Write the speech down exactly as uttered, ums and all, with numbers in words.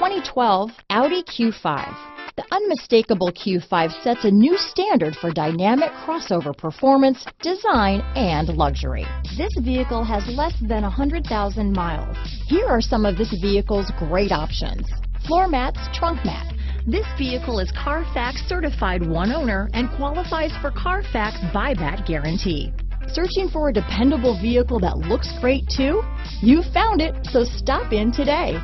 twenty twelve Audi Q five. The unmistakable Q five sets a new standard for dynamic crossover performance, design, and luxury. This vehicle has less than one hundred thousand miles. Here are some of this vehicle's great options: floor mats, trunk mats. This vehicle is CarFax certified one owner and qualifies for CarFax buyback guarantee. Searching for a dependable vehicle that looks great too? You found it, so stop in today.